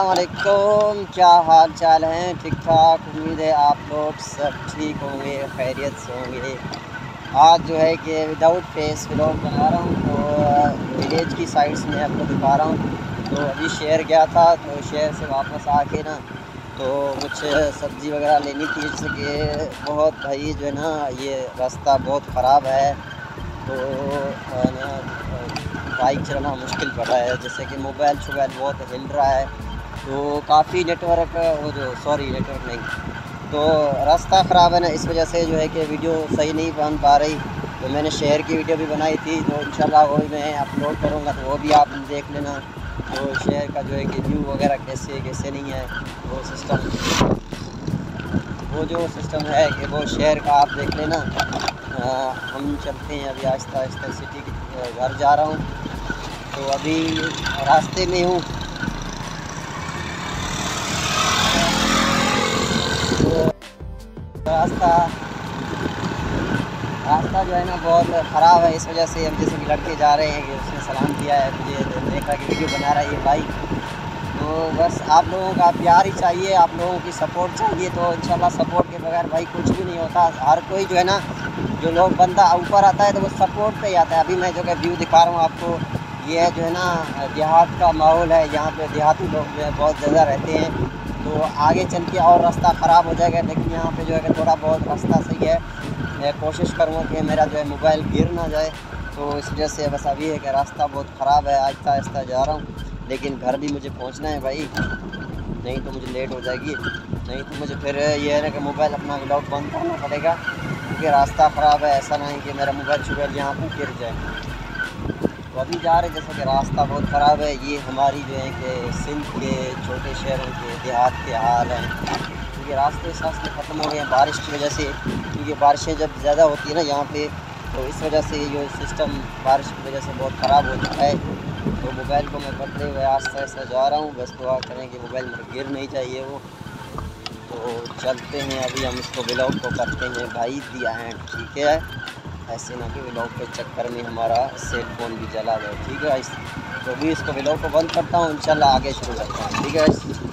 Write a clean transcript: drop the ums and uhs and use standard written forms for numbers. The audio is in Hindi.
अस्सलामुअलैकुम, क्या हाल चाल हैं? ठीक ठाक। उम्मीद है आप लोग सब ठीक होंगे, खैरियत से होंगे। आज जो है कि विदाउट फेस व्लॉग बना रहा हूँ, तो विलेज की साइड्स में आपको दिखा रहा हूँ। तो अभी शहर गया था, तो शहर से वापस आके ना तो कुछ सब्ज़ी वगैरह लेनी थी, जिसके बहुत भाई जो है ना ये रास्ता बहुत ख़राब है, तो ना बाइक चलाना मुश्किल पड़ रहा है। जैसे कि मोबाइल शोबाइल बहुत हिल रहा है, तो काफ़ी नेटवर्क वो जो सॉरी नेटवर्क नहीं, तो रास्ता ख़राब है ना, इस वजह से जो है कि वीडियो सही नहीं बन पा रही। तो मैंने शहर की वीडियो भी बनाई थी, तो इंशाल्लाह वो मैं अपलोड करूँगा, तो वो भी आप देख लेना। तो शहर का जो है कि व्यू वगैरह कैसे कैसे नहीं है, वो जो सिस्टम है कि वो शहर का आप देख लेना। हम चलते हैं अभी आहिस्ता आहिस्ता सिटी के घर जा रहा हूँ, तो अभी रास्ते में हूँ। तो रास्ता जो है ना बहुत ख़राब है, इस वजह से हम जैसे कि लड़के जा रहे हैं कि उसने सलाम किया है, मुझे देखा कि वीडियो बना रहा है ये भाई। तो बस आप लोगों का प्यार ही चाहिए, आप लोगों की सपोर्ट चाहिए, तो इंशाल्लाह सपोर्ट के बगैर भाई कुछ भी नहीं होता। हर कोई जो है ना जो लोग बंदा ऊपर आता है तो वो सपोर्ट पे ही आता है। अभी मैं जो है व्यू दिखा रहा हूँ आपको, ये है जो है ना देहात का माहौल है, यहाँ पे देहाती लोग जो है बहुत ज़्यादा रहते हैं। तो आगे चल के और रास्ता ख़राब हो जाएगा, लेकिन यहाँ पे जो है थोड़ा बहुत रास्ता सही है। मैं कोशिश करूँगा कि मेरा जो है मोबाइल गिर ना जाए, तो इस वजह से बस अभी है कि रास्ता बहुत ख़राब है। आहिस्ता आहिस्ता जा रहा हूँ, लेकिन घर भी मुझे पहुँचना है भाई, नहीं तो मुझे लेट हो जाएगी, नहीं तो मुझे फिर यह है ना कि मोबाइल अपना व्लॉग बंद करना पड़ेगा, क्योंकि रास्ता ख़राब है। ऐसा नहीं कि मेरा मोबाइल शुगर यहाँ पर गिर जाए। तो अभी जा रहे जैसे कि रास्ता बहुत ख़राब है। ये हमारी जो है कि सिंध के छोटे शहरों के देहात के हाल हैं, क्योंकि रास्ते सास्ते ख़त्म हो गए हैं बारिश की वजह से, क्योंकि बारिशें जब ज़्यादा होती है ना यहाँ पर, तो इस वजह से ये सिस्टम बारिश की वजह से बहुत ख़राब हो चुका है। तो मोबाइल को मैं पकड़ते हुए आस्ता आस्ता जा रहा हूँ, बस दुआ करें कि मोबाइल मेरा गिर नहीं चाहिए वो। तो चलते हैं अभी हम इसको व्लॉग को करते हैं भाई दिया है, ठीक है, ऐसे ना कि व्लॉग के चक्कर में हमारा सेल फोन भी जला जाए, ठीक है। तो भी इसको व्लॉग को बंद करता हूँ, इंशाल्लाह आगे शुरू करता हूँ, ठीक है।